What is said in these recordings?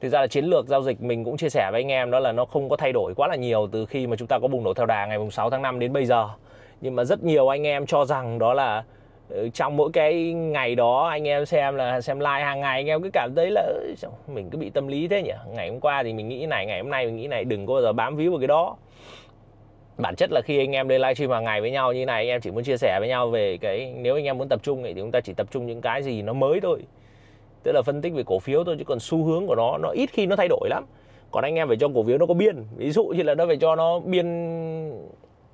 Thực ra là chiến lược giao dịch mình cũng chia sẻ với anh em, đó là nó không có thay đổi quá là nhiều từ khi mà chúng ta có bùng nổ theo đà ngày 6 tháng 5 đến bây giờ. Nhưng mà rất nhiều anh em cho rằng đó là trong mỗi cái ngày đó anh em xem live hàng ngày, anh em cứ cảm thấy là mình cứ bị tâm lý thế nhỉ. Ngày hôm qua thì mình nghĩ này, ngày hôm nay mình nghĩ này, đừng có bao giờ bám víu vào cái đó. Bản chất là khi anh em lên live stream hàng ngày với nhau như này, anh em chỉ muốn chia sẻ với nhau về cái, nếu anh em muốn tập trung thì chúng ta chỉ tập trung những cái gì nó mới thôi. Tức là phân tích về cổ phiếu thôi, chứ còn xu hướng của nó ít khi nó thay đổi lắm. Còn anh em phải cho cổ phiếu nó có biên. Ví dụ như là nó phải cho nó biên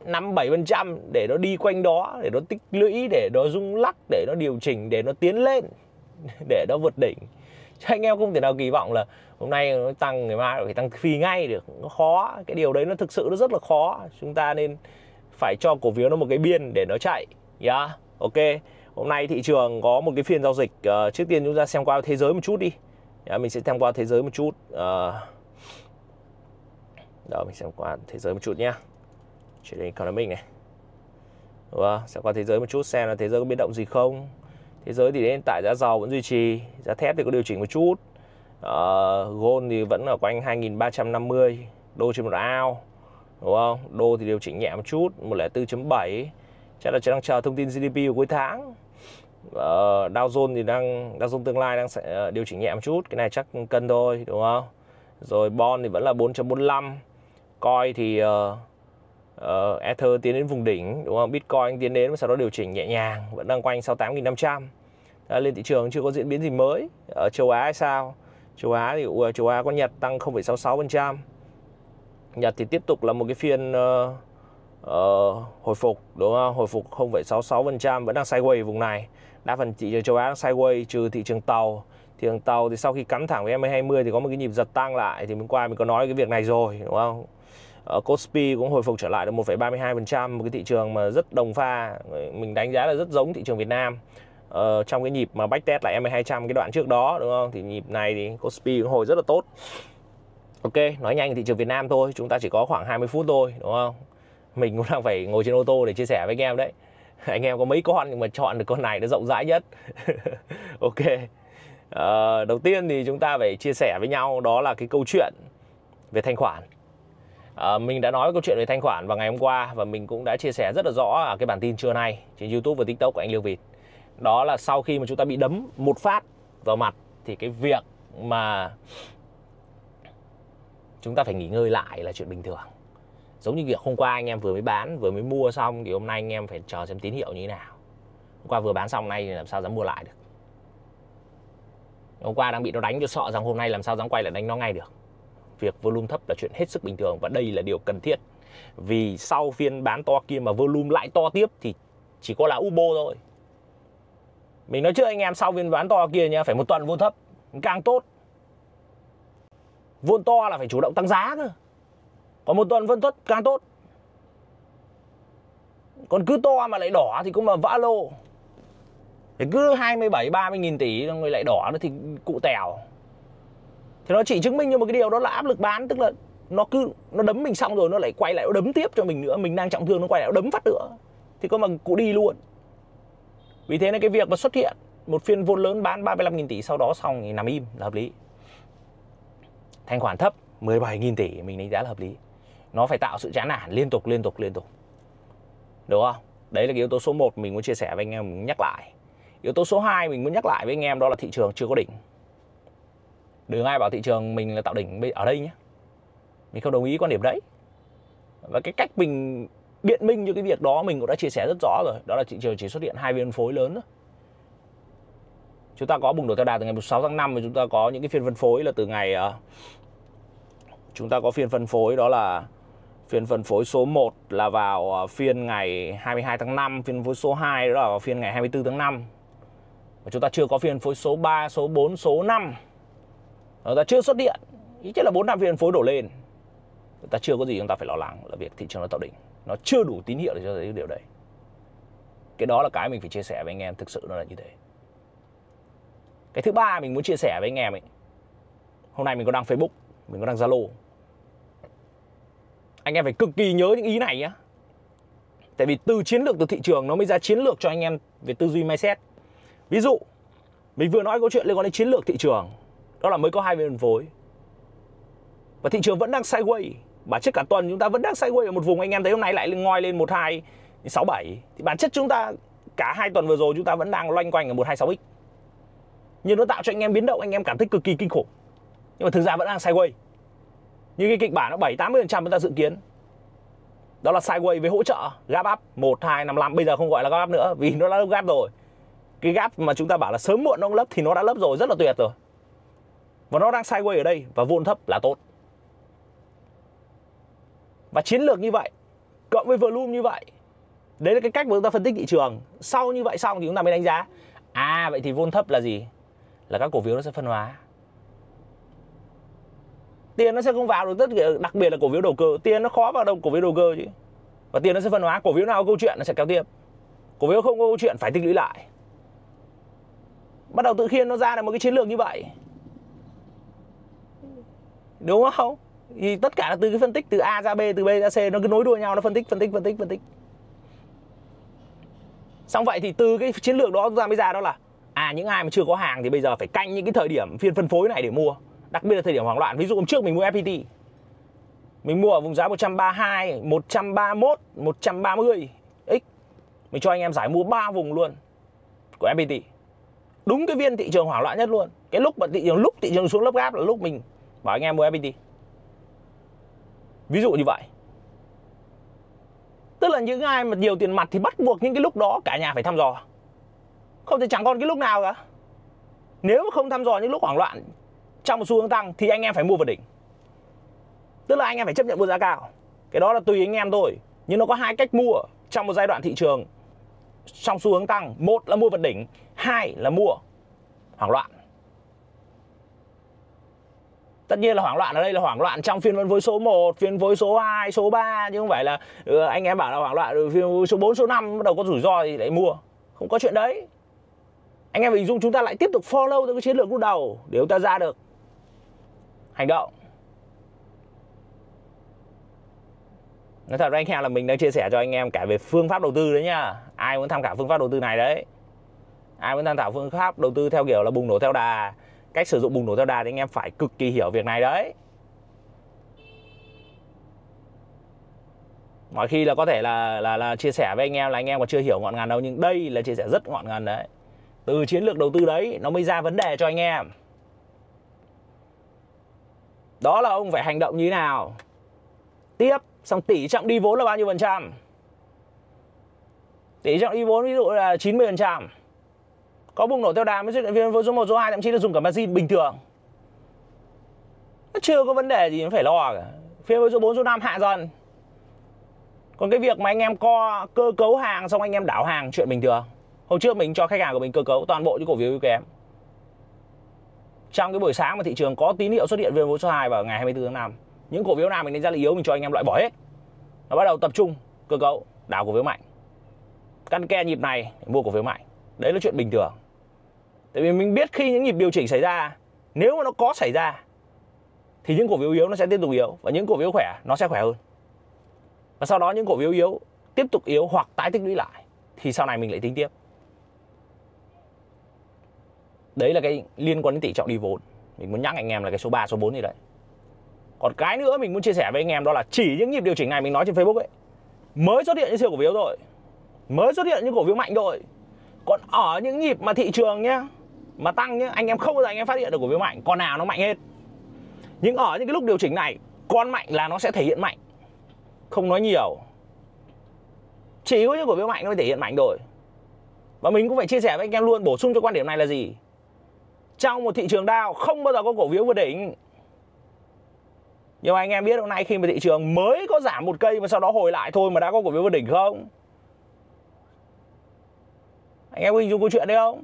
5-7% để nó đi quanh đó, để nó tích lũy, để nó rung lắc, để nó điều chỉnh, để nó tiến lên, để nó vượt đỉnh. Chứ anh em không thể nào kỳ vọng là hôm nay nó tăng, ngày mai phải tăng phi ngay được. Nó khó, cái điều đấy nó thực sự nó rất là khó. Chúng ta nên phải cho cổ phiếu nó một cái biên để nó chạy. Yeah, ok. Hôm nay thị trường có một cái phiên giao dịch. Trước tiên chúng ta xem qua thế giới một chút đi. Mình sẽ xem qua thế giới một chút. Đó, mình xem qua thế giới một chút nhé. Chuyển đến economic này. Wow, xem qua thế giới một chút, xem là thế giới có biến động gì không. Thế giới thì đến hiện tại giá dầu vẫn duy trì. Giá thép thì có điều chỉnh một chút. Gold thì vẫn ở quanh 2.350 đô trên một ao. Đúng không? Đô thì điều chỉnh nhẹ một chút, 104.7. Chắc là đang chờ thông tin GDP của cuối tháng. Dow Jones tương lai đang sẽ điều chỉnh nhẹ một chút. Cái này chắc cân thôi, đúng không? Rồi bond thì vẫn là 4.45. Coi thì Ether tiến đến vùng đỉnh, đúng không? Bitcoin tiến đến, sau đó điều chỉnh nhẹ nhàng, vẫn đang quanh 68.500. Lên thị trường chưa có diễn biến gì mới. Ở châu Á hay sao? Châu Á thì châu Á có Nhật tăng 0,66%. Nhật thì tiếp tục là một cái phiên hồi phục, đúng không? Hồi phục 0,66%, vẫn đang sideways vùng này. Đa phần thị trường châu Á đang sideways, trừ thị trường tàu. Thị trường tàu thì sau khi cắm thẳng với M220 thì có một cái nhịp giật tăng lại, thì mình qua mình có nói cái việc này rồi, đúng không? COSPI cũng hồi phục trở lại được 1,32%, một cái thị trường mà rất đồng pha, mình đánh giá là rất giống thị trường Việt Nam. Trong cái nhịp mà backtest lại M200 cái đoạn trước đó, đúng không? Thì nhịp này thì COSPI cũng hồi rất là tốt. Ok, nói nhanh thị trường Việt Nam thôi, chúng ta chỉ có khoảng 20 phút thôi, đúng không? Mình cũng đang phải ngồi trên ô tô để chia sẻ với anh em đấy. Anh em có mấy con nhưng mà chọn được con này nó rộng rãi nhất. Ok. Đầu tiên thì chúng ta phải chia sẻ với nhau, đó là cái câu chuyện về thanh khoản. Mình đã nói câu chuyện về thanh khoản vào ngày hôm qua, và mình cũng đã chia sẻ rất là rõ ở cái bản tin trưa nay trên YouTube và TikTok của anh Lương Vịt. Đó là sau khi mà chúng ta bị đấm một phát vào mặt thì cái việc mà chúng ta phải nghỉ ngơi lại là chuyện bình thường. Giống như việc hôm qua anh em vừa mới bán, vừa mới mua xong, thì hôm nay anh em phải chờ xem tín hiệu như thế nào. Hôm qua vừa bán xong, nay làm sao dám mua lại được. Hôm qua đang bị nó đánh cho sợ rằng hôm nay làm sao dám quay lại đánh nó ngay được. Việc volume thấp là chuyện hết sức bình thường, và đây là điều cần thiết. Vì sau phiên bán to kia mà volume lại to tiếp thì chỉ có là ubo thôi. Mình nói trước anh em, sau phiên bán to kia nha, phải một tuần vô thấp càng tốt. Vô to là phải chủ động tăng giá cơ. Còn một tuần phân thất càng tốt. Còn cứ to mà lại đỏ thì cũng là vã lô. Thì cứ 27-30 nghìn tỷ người lại đỏ nó thì cụ tèo. Thì nó chỉ chứng minh cho một cái điều, đó là áp lực bán. Tức là nó đấm mình xong rồi nó lại quay lại nó đấm tiếp cho mình nữa. Mình đang trọng thương nó quay lại nó đấm phát nữa, thì có mà cụ đi luôn. Vì thế nên cái việc mà xuất hiện một phiên vốn lớn bán 35 nghìn tỷ, sau đó xong thì nằm im là hợp lý. Thanh khoản thấp 17 nghìn tỷ mình đánh giá là hợp lý. Nó phải tạo sự chán nản liên tục, đúng không? Đấy là cái yếu tố số 1 mình muốn chia sẻ với anh em, mình nhắc lại. Yếu tố số 2 mình muốn nhắc lại với anh em, đó là thị trường chưa có đỉnh. Đừng ai bảo thị trường mình là tạo đỉnh ở đây nhé. Mình không đồng ý quan điểm đấy. Và cái cách mình biện minh cho cái việc đó mình cũng đã chia sẻ rất rõ rồi. Đó là thị trường chỉ xuất hiện 2 phiên phân phối lớn thôi. Chúng ta có bùng nổ theo đà từ ngày 6 tháng 5 và chúng ta có những cái phiên phân phối là từ ngày... Chúng ta có phiên phân phối, đó là phiên phân phối số 1 là vào phiên ngày 22 tháng 5, phiên phân phối số 2 đó là vào phiên ngày 24 tháng 5. Và chúng ta chưa có phiên phân phối số 3, số 4, số 5. Chúng ta chưa xuất hiện, ý chắc là 4-5 phiên phân phối đổ lên. Chúng ta chưa có gì chúng ta phải lo lắng là việc thị trường nó tạo đỉnh. Nó chưa đủ tín hiệu để cho thấy điều đấy. Cái đó là cái mình phải chia sẻ với anh em, thực sự nó là như thế. Cái thứ ba mình muốn chia sẻ với anh em ấy. Hôm nay mình có đăng Facebook, mình có đăng Zalo. Anh em phải cực kỳ nhớ những ý này nhé. Tại vì từ chiến lược từ thị trường nó mới ra chiến lược cho anh em về tư duy mindset. Ví dụ, mình vừa nói câu chuyện liên quan đến chiến lược thị trường. Đó là mới có 2 phiên phân phối. Và thị trường vẫn đang sideways. Bản chất cả tuần chúng ta vẫn đang sideways ở một vùng, anh em thấy hôm nay lại ngoi lên 1267. Thì bản chất chúng ta cả hai tuần vừa rồi chúng ta vẫn đang loanh quanh ở 126x. Nhưng nó tạo cho anh em biến động, anh em cảm thấy cực kỳ kinh khủng. Nhưng mà thực ra vẫn đang sideways. Như cái kịch bản nó 7-80% chúng ta dự kiến. Đó là sideways với hỗ trợ gap up 1255, bây giờ không gọi là gap up nữa vì nó đã lấp gap rồi. Cái gap mà chúng ta bảo là sớm muộn nó lấp thì nó đã lấp rồi, rất là tuyệt rồi. Và nó đang sideways ở đây và volume thấp là tốt. Và chiến lược như vậy, cộng với volume như vậy, đấy là cái cách mà chúng ta phân tích thị trường. Sau như vậy xong thì chúng ta mới đánh giá. À, vậy thì volume thấp là gì? Là các cổ phiếu nó sẽ phân hóa. Tiền nó sẽ không vào được, tất cả, đặc biệt là cổ phiếu đầu cơ. Tiền nó khó vào đâu cổ phiếu đầu cơ chứ. Và tiền nó sẽ phân hóa, cổ phiếu nào có câu chuyện nó sẽ kéo tiếp. Cổ phiếu không có câu chuyện phải tích lũy lại. Bắt đầu tự khiên nó ra được một cái chiến lược như vậy. Đúng không? Thì tất cả là từ cái phân tích từ A ra B, từ B ra C, nó cứ nối đuôi nhau, nó phân tích. Xong vậy thì từ cái chiến lược đó ra mới ra đó là à, những ai mà chưa có hàng thì bây giờ phải canh những cái thời điểm phiên phân phối này để mua. Đặc biệt là thời điểm hoảng loạn. Ví dụ hôm trước mình mua FPT, mình mua ở vùng giá 132, 131, 130 x. Mình cho anh em giải mua 3 vùng luôn của FPT. Đúng cái viên thị trường hoảng loạn nhất luôn. Cái lúc mà thị trường xuống lớp gáp là lúc mình bảo anh em mua FPT. Ví dụ như vậy. Tức là những ai mà nhiều tiền mặt thì bắt buộc những cái lúc đó cả nhà phải thăm dò. Không thể chẳng còn cái lúc nào cả. Nếu mà không thăm dò những lúc hoảng loạn trong một xu hướng tăng thì anh em phải mua vào đỉnh. Tức là anh em phải chấp nhận mua giá cao. Cái đó là tùy anh em thôi. Nhưng nó có hai cách mua trong một giai đoạn thị trường trong xu hướng tăng. Một là mua vào đỉnh, hai là mua hoảng loạn. Tất nhiên là hoảng loạn ở đây là hoảng loạn trong phiên phân phối số 1, phiên phân phối số 2, số 3. Chứ không phải là anh em bảo là hoảng loạn phiên phân phối số 4, số 5 bắt đầu có rủi ro thì lại mua. Không có chuyện đấy. Anh em hình dung chúng ta lại tiếp tục follow theo cái chiến lược lúc đầu để chúng ta ra được hành động. Nói thật với anh em là mình đang chia sẻ cho anh em cả về phương pháp đầu tư đấy nhá. Ai muốn tham khảo phương pháp đầu tư này đấy, ai muốn tham khảo phương pháp đầu tư theo kiểu là bùng nổ theo đà, cách sử dụng bùng nổ theo đà thì anh em phải cực kỳ hiểu việc này đấy. Mọi khi là có thể là chia sẻ với anh em là anh em còn chưa hiểu ngọn ngành đâu, nhưng đây là chia sẻ rất ngọn ngành đấy. Từ chiến lược đầu tư đấy nó mới ra vấn đề cho anh em. Đó là ông phải hành động như thế nào. Tiếp, xong tỷ trọng đi vốn là bao nhiêu phần trăm? Tỷ trọng đi vốn ví dụ là 90%. Có bùng nổ theo đà mới xuất hiện phiên vốn số 1, số 2, thậm chí là dùng cả margin bình thường. Nó chưa có vấn đề gì nó phải lo cả. Phiên vốn số 4, số 5 hạ dần. Còn cái việc mà anh em co cơ cấu hàng xong anh em đảo hàng chuyện bình thường. Hôm trước mình cho khách hàng của mình cơ cấu toàn bộ những cổ phiếu yếu kém. Trong cái buổi sáng mà thị trường có tín hiệu xuất hiện viên vốn số 2 vào ngày 24 tháng 5, những cổ phiếu nào mình đánh giá là yếu mình cho anh em loại bỏ hết. Nó bắt đầu tập trung cơ cấu, đảo cổ phiếu mạnh. Căn ke nhịp này mua cổ phiếu mạnh. Đấy là chuyện bình thường. Tại vì mình biết khi những nhịp điều chỉnh xảy ra, nếu mà nó có xảy ra thì những cổ phiếu yếu nó sẽ tiếp tục yếu và những cổ phiếu khỏe nó sẽ khỏe hơn. Và sau đó những cổ phiếu yếu tiếp tục yếu hoặc tái tích lũy lại thì sau này mình lại tính tiếp. Đấy là cái liên quan đến tỷ trọng đi vốn. Mình muốn nhắc anh em là cái số 3, số 4 gì đấy. Còn cái nữa mình muốn chia sẻ với anh em đó là chỉ những nhịp điều chỉnh này mình nói trên Facebook ấy, mới xuất hiện những siêu cổ phiếu rồi, mới xuất hiện những cổ phiếu mạnh rồi. Còn ở những nhịp mà thị trường nhá, mà tăng nhá, anh em không bao giờ anh em phát hiện được cổ phiếu mạnh. Con nào nó mạnh hết. Nhưng ở những cái lúc điều chỉnh này, con mạnh là nó sẽ thể hiện mạnh. Không nói nhiều. Chỉ có những cổ phiếu mạnh nó mới thể hiện mạnh rồi. Và mình cũng phải chia sẻ với anh em luôn, bổ sung cho quan điểm này là gì? Trong một thị trường Dow không bao giờ có cổ phiếu vượt đỉnh. Nhưng mà anh em biết hôm nay khi mà thị trường mới có giảm một cây mà sau đó hồi lại thôi mà đã có cổ phiếu vượt đỉnh không? Anh em có hình dung câu chuyện đấy không?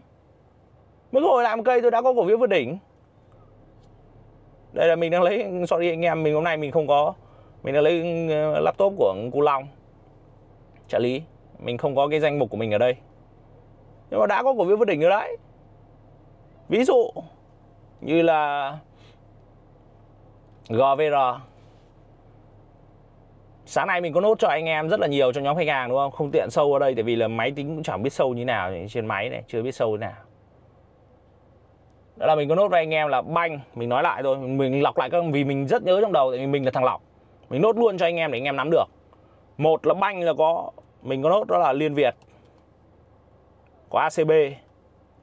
Mới hồi lại một cây tôi đã có cổ phiếu vượt đỉnh. Đây là mình đang lấy, sorry anh em, mình hôm nay mình không có, mình đang lấy laptop của Cụ Long trợ lý, mình không có cái danh mục của mình ở đây. Nhưng mà đã có cổ phiếu vượt đỉnh rồi đấy. Ví dụ như là GVR. Sáng nay mình có nốt cho anh em rất là nhiều cho nhóm khách hàng đúng không? Không tiện sâu ở đây tại vì là máy tính cũng chẳng biết sâu như nào, trên máy này chưa biết sâu như nào. Đó là mình có nốt với anh em là banh. Mình nói lại thôi, mình lọc lại các vì mình rất nhớ trong đầu, tại vì mình là thằng lọc. Mình nốt luôn cho anh em để anh em nắm được. Một là banh là có, mình có nốt đó là Liên Việt, có ACB,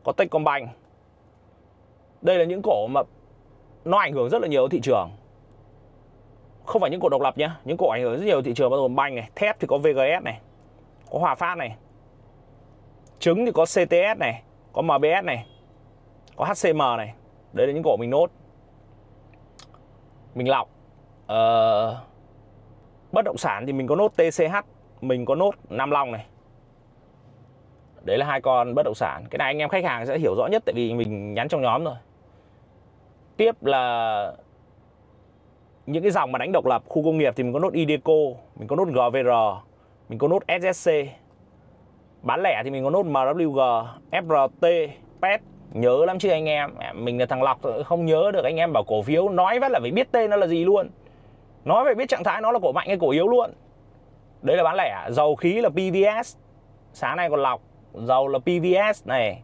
có Techcombank. Đây là những cổ mà nó ảnh hưởng rất là nhiều thị trường. Không phải những cổ độc lập nhé, những cổ ảnh hưởng rất nhiều thị trường bao gồm banh này, thép thì có VGS này, có Hòa Phát này, trứng thì có CTS này, có MBS này, có HCM này. Đấy là những cổ mình nốt, mình lọc. Bất động sản thì mình có nốt TCH, mình có nốt Nam Long này. Đấy là hai con bất động sản. Cái này anh em khách hàng sẽ hiểu rõ nhất tại vì mình nhắn trong nhóm rồi. Tiếp là những cái dòng mà đánh độc lập khu công nghiệp thì mình có nốt IDCO, mình có nốt GVR, mình có nốt SSC. Bán lẻ thì mình có nốt MWG, FRT, PET. Nhớ lắm chứ anh em, mình là thằng lọc không nhớ được. Anh em bảo cổ phiếu nói vắt là phải biết tên nó là gì luôn, nói phải biết trạng thái nó là cổ mạnh hay cổ yếu luôn. Đấy là bán lẻ. Dầu khí là PVS, sáng nay còn lọc dầu là PVS này.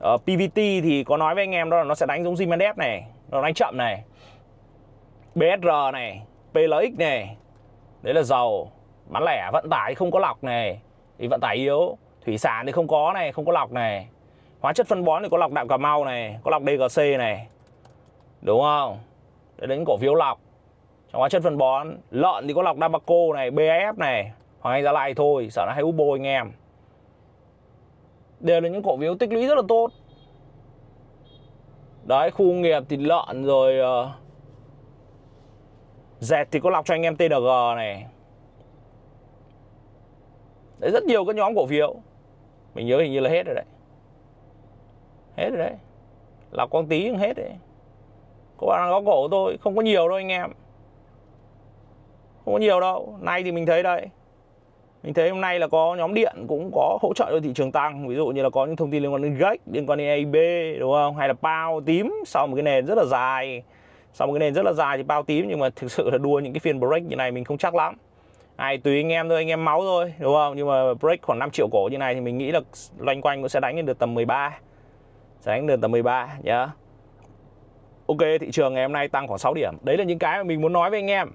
PVT thì có nói với anh em đó là nó sẽ đánh giống Zimandev này, nó đánh chậm này. BSR này, PLX này. Đấy là dầu. Bán lẻ, vận tải không có lọc này, thì vận tải yếu. Thủy sản thì không có này, không có lọc này. Hóa chất phân bón thì có lọc Đạm Cà Mau này, có lọc DGC này, đúng không? Đấy là những cổ phiếu lọc. Trong hóa chất phân bón, lợn thì có lọc Dabaco này, BAF này, Hoàng Anh Gia Lai thôi, sợ nó hay úp bô anh em. Đều là những cổ phiếu tích lũy rất là tốt. Đấy, khu công nghiệp thì lợn rồi. Dệt thì có lọc cho anh em TNG này. Đấy, rất nhiều các nhóm cổ phiếu. Mình nhớ hình như là hết rồi đấy. Hết rồi đấy. Lọc Quang Tí cũng hết đấy. Các bạn có cổ thôi, không có nhiều đâu anh em. Không có nhiều đâu. Nay thì mình thấy đây, mình thấy hôm nay là có nhóm điện cũng có hỗ trợ cho thị trường tăng. Ví dụ như là có những thông tin liên quan đến GEC, liên quan đến AIB, đúng không? Hay là PAO tím sau một cái nền rất là dài. Sau một cái nền rất là dài thì PAO tím. Nhưng mà thực sự là đua những cái phiên break như này mình không chắc lắm. Ai tùy anh em thôi, anh em máu thôi, đúng không? Nhưng mà break khoảng 5 triệu cổ như này thì mình nghĩ là loanh quanh cũng sẽ đánh lên được tầm 13. Sẽ đánh được tầm 13 nhá. Yeah. Ok, thị trường ngày hôm nay tăng khoảng 6 điểm. Đấy là những cái mà mình muốn nói với anh em.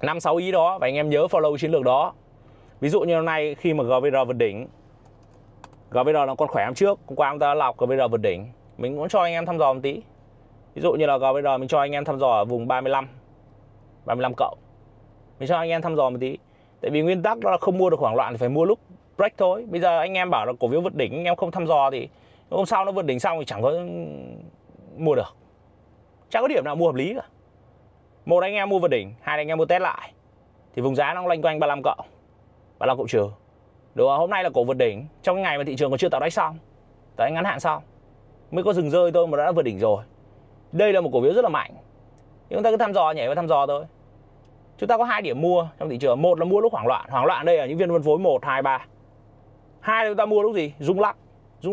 5-6 ý đó, và anh em nhớ follow chiến lược đó. Ví dụ như hôm nay khi mà GVR vượt đỉnh, GVR nó còn khỏe hôm trước. Hôm qua chúng ta lọc GVR vượt đỉnh, mình cũng cho anh em thăm dò một tí. Ví dụ như là GVR mình cho anh em thăm dò ở vùng 35 cộng. Mình cho anh em thăm dò một tí. Tại vì nguyên tắc đó là không mua được hoảng loạn thì phải mua lúc break thôi. Bây giờ anh em bảo là cổ phiếu vượt đỉnh, anh em không thăm dò thì hôm sau nó vượt đỉnh xong thì chẳng có mua được. Chẳng có điểm nào mua hợp lý cả. Một là anh em mua vượt đỉnh, hai là anh em mua test lại. Thì vùng giá nó loanh quanh 35 cộng trừ. Đúng không? Hôm nay là cổ vượt đỉnh, trong cái ngày mà thị trường còn chưa tạo đáy xong, tạo đáy ngắn hạn xong, mới có dừng rơi thôi mà đã vượt đỉnh rồi. Đây là một cổ phiếu rất là mạnh. Chúng ta cứ thăm dò, nhảy vào thăm dò thôi. Chúng ta có hai điểm mua trong thị trường. Một là mua lúc hoảng loạn đây ở những viên phân phối 1, 2, 3. Hai là chúng ta mua lúc gì? Rung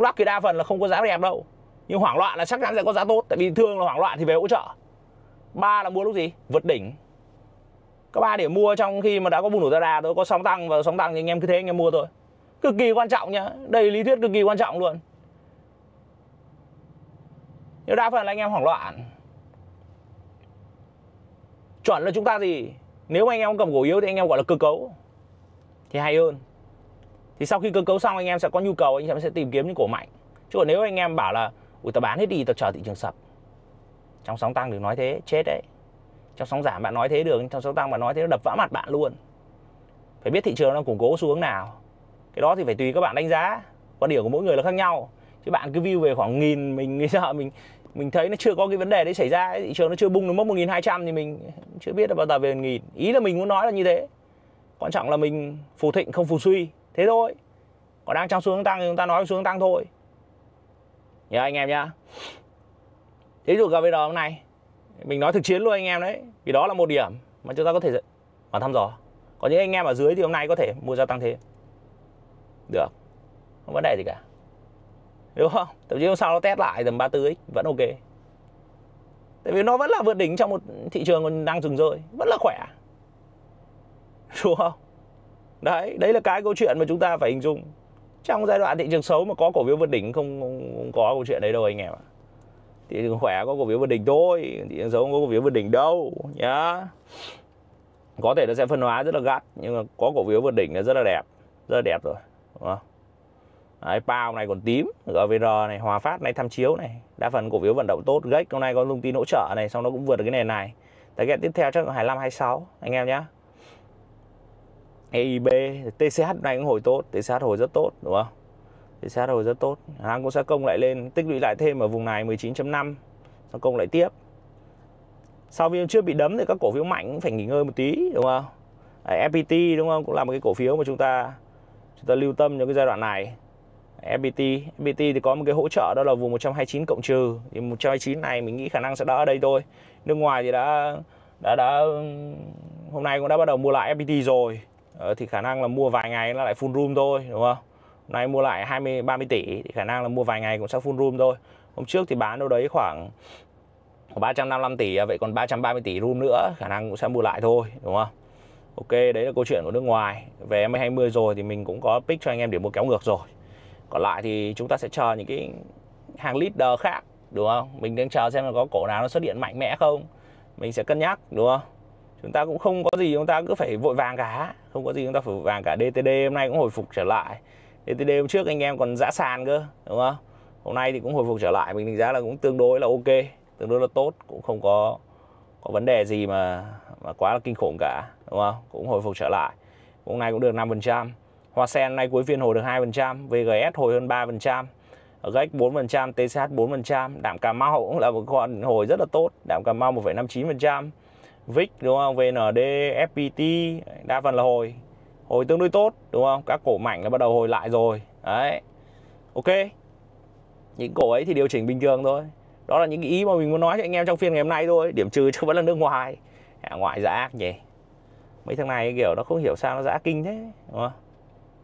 lắc thì đa phần là không có giá đẹp đâu. Nhưng hoảng loạn là chắc chắn sẽ có giá tốt, tại vì thường là hoảng loạn thì về hỗ trợ. Ba là mua lúc gì? Vượt đỉnh. Các ba điểm mua trong khi mà đã có bùng nổ ra đà thôi, có sóng tăng, và sóng tăng thì anh em cứ thế anh em mua thôi. Cực kỳ quan trọng nhá, đây lý thuyết cực kỳ quan trọng luôn. Nếu đa phần là anh em hoảng loạn, chuẩn là chúng ta gì? Nếu mà anh em cầm cổ yếu thì anh em gọi là cơ cấu thì hay hơn. Thì sau khi cơ cấu xong anh em sẽ có nhu cầu, anh em sẽ tìm kiếm những cổ mạnh. Chứ còn nếu anh em bảo là ủi tao bán hết đi, tao chờ thị trường sập. Trong sóng tăng đừng nói thế, chết đấy. Trong sóng giảm bạn nói thế được, trong sóng tăng bạn nói thế nó đập vỡ mặt bạn luôn. Phải biết thị trường đang củng cố xu hướng nào. Cái đó thì phải tùy các bạn đánh giá, quan điểm của mỗi người là khác nhau. Chứ bạn cứ view về khoảng 1000, mình sợ mình thấy nó chưa có cái vấn đề đấy xảy ra ấy. Thị trường nó chưa bung đến mốc 1200 thì mình chưa biết là bao giờ về 1000. Ý là mình muốn nói là như thế. Quan trọng là mình phù thịnh không phù suy, thế thôi. Còn đang trong xu hướng tăng thì chúng ta nói xu hướng tăng thôi. Nhớ anh em nhá. Thí dụ GVR hôm nay mình nói thực chiến luôn anh em đấy, vì đó là một điểm mà chúng ta có thể mà thăm dò. Còn những anh em ở dưới thì hôm nay có thể mua gia tăng thêm được, không vấn đề gì cả, đúng không? Thậm chí hôm sau nó test lại tầm 34x vẫn ok, tại vì nó vẫn là vượt đỉnh trong một thị trường còn đang dừng rơi, vẫn là khỏe, đúng không? Đấy là cái câu chuyện mà chúng ta phải hình dung. Trong giai đoạn thị trường xấu mà có cổ phiếu vượt đỉnh không có câu chuyện đấy đâu anh em ạ. Thị trường khỏe có cổ phiếu vượt đỉnh thôi, thị trường xấu không có cổ phiếu vượt đỉnh đâu nhá. Có thể nó sẽ phân hóa rất là gắt, nhưng mà có cổ phiếu vượt đỉnh là rất là đẹp rồi, đúng không? Đấy, PAO này còn tím, GVR này, Hòa Phát này, tham chiếu này, đa phần cổ phiếu vận động tốt. GEC hôm nay có thông tin hỗ trợ này, xong nó cũng vượt được cái nền này. Target tiếp theo chắc là 25-26 anh em nhá. EIB, TCH này cũng hồi tốt, TCH hồi rất tốt, đúng không? TCH hồi rất tốt. Hàng cũng sẽ công lại lên, tích lũy lại thêm ở vùng này 19.5, xong công lại tiếp. Sau khi chưa bị đấm thì các cổ phiếu mạnh cũng phải nghỉ ngơi một tí, đúng không? FPT đúng không, cũng là một cái cổ phiếu mà chúng ta lưu tâm trong cái giai đoạn này. FPT thì có một cái hỗ trợ đó là vùng 129 cộng trừ, thì 129 này mình nghĩ khả năng sẽ đỡ ở đây thôi. Nước ngoài thì đã hôm nay cũng đã bắt đầu mua lại FPT rồi. Thì khả năng là mua vài ngày nó lại full room thôi, đúng không? Hôm nay mua lại 20-30 tỷ thì khả năng là mua vài ngày cũng sẽ full room thôi. Hôm trước thì bán đâu đấy khoảng 355 tỷ, vậy còn 330 tỷ room nữa, khả năng cũng sẽ mua lại thôi, đúng không? Ok, đấy là câu chuyện của nước ngoài. Về M20 rồi thì mình cũng có pick cho anh em để mua kéo ngược rồi. Còn lại thì chúng ta sẽ chờ những cái hàng leader khác, đúng không? Mình đang chờ xem là có cổ nào nó xuất hiện mạnh mẽ không, mình sẽ cân nhắc, đúng không? Chúng ta cũng không có gì chúng ta cứ phải vội vàng cả, không có gì chúng ta phải vội vàng cả. DTD hôm nay cũng hồi phục trở lại, DTD hôm trước anh em còn dã sàn cơ, đúng không? Hôm nay thì cũng hồi phục trở lại, mình đánh giá là cũng tương đối là ok, tương đối là tốt, cũng không có vấn đề gì mà quá là kinh khủng cả, đúng không? Cũng hồi phục trở lại, hôm nay cũng được 5%. Hoa Sen nay cuối phiên hồi được 2%, VGS hồi hơn 3%, GEC 4%, TCH 4%, Đạm Cà Mau cũng là một con hồi rất là tốt, Đạm Cà Mau 1,59%, VIX đúng không, VND, FPT đa phần là hồi tương đối tốt, đúng không? Các cổ mảnh là bắt đầu hồi lại rồi, đấy, ok. Những cổ ấy thì điều chỉnh bình thường thôi. Đó là những cái ý mà mình muốn nói cho anh em trong phiên ngày hôm nay thôi. Điểm trừ chứ vẫn là nước ngoài, à, ngoại dã ác nhỉ. Mấy thằng này kiểu nó không hiểu sao nó dã kinh thế, đúng không?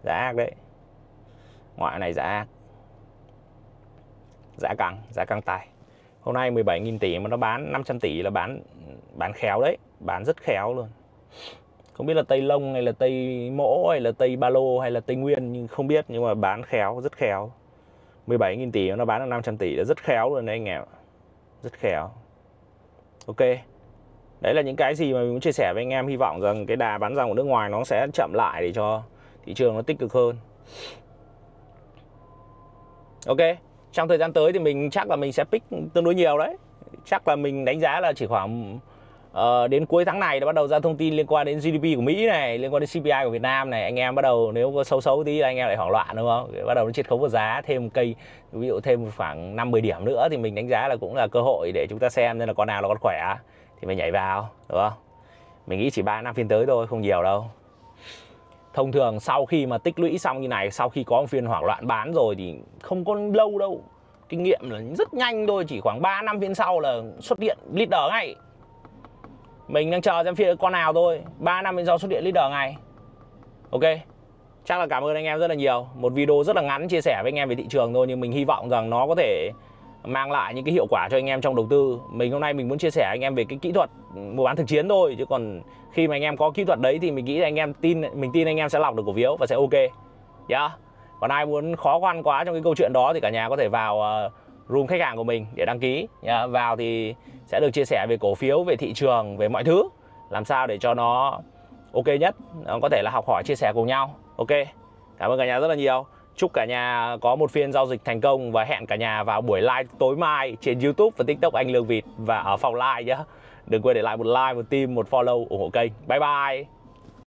Dã ác đấy, ngoại này dã ác, dã căng tài. Hôm nay 17.000 tỷ mà nó bán 500 tỷ là bán khéo đấy, bán rất khéo luôn. Không biết là Tây Lông hay là Tây Mỗ hay là Tây Ba Lô hay là Tây Nguyên, nhưng không biết, nhưng mà bán khéo, rất khéo. 17.000 tỷ nó bán được 500 tỷ là rất khéo luôn đấy anh em, rất khéo. Ok, đấy là những cái gì mà mình muốn chia sẻ với anh em. Hy vọng rằng cái đà bán dòng của nước ngoài nó sẽ chậm lại để cho thị trường nó tích cực hơn. Ok, trong thời gian tới thì mình chắc là mình sẽ pick tương đối nhiều đấy. Chắc là mình đánh giá là chỉ khoảng đến cuối tháng này nó bắt đầu ra thông tin liên quan đến GDP của Mỹ này, liên quan đến CPI của Việt Nam này. Anh em bắt đầu nếu có xấu tí là anh em lại hoảng loạn, đúng không? Bắt đầu nó chiết khấu vào giá, thêm cây ví dụ thêm khoảng 50 điểm nữa thì mình đánh giá là cũng là cơ hội để chúng ta xem nên là con nào là con khỏe thì mình nhảy vào, đúng không? Mình nghĩ chỉ 3-5 phiên tới thôi, không nhiều đâu. Thông thường sau khi mà tích lũy xong như này, sau khi có một phiên hoảng loạn bán rồi thì không có lâu đâu. Kinh nghiệm là rất nhanh thôi, chỉ khoảng 3-5 phiên sau là xuất hiện leader ngay. Mình đang chờ xem phiên con nào thôi, 3-5 phiên sau xuất hiện leader ngay. Ok, chắc là cảm ơn anh em rất là nhiều. Một video rất là ngắn chia sẻ với anh em về thị trường thôi, nhưng mình hy vọng rằng nó có thể mang lại những cái hiệu quả cho anh em trong đầu tư. Mình hôm nay mình muốn chia sẻ anh em về cái kỹ thuật mua bán thực chiến thôi, chứ còn khi mà anh em có kỹ thuật đấy thì mình nghĩ là anh em mình tin anh em sẽ lọc được cổ phiếu và sẽ ok nhá. Yeah. Còn ai muốn khó khăn quá trong cái câu chuyện đó thì cả nhà có thể vào room khách hàng của mình để đăng ký nhá. Yeah. Vào thì sẽ được chia sẻ về cổ phiếu, về thị trường, về mọi thứ, làm sao để cho nó ok nhất, nó có thể là học hỏi chia sẻ cùng nhau. Ok, cảm ơn cả nhà rất là nhiều. Chúc cả nhà có một phiên giao dịch thành công và hẹn cả nhà vào buổi live tối mai trên YouTube và TikTok anh Lương Vịt và ở phòng live nhé. Đừng quên để lại một like, một tim, một follow ủng hộ kênh. Bye bye.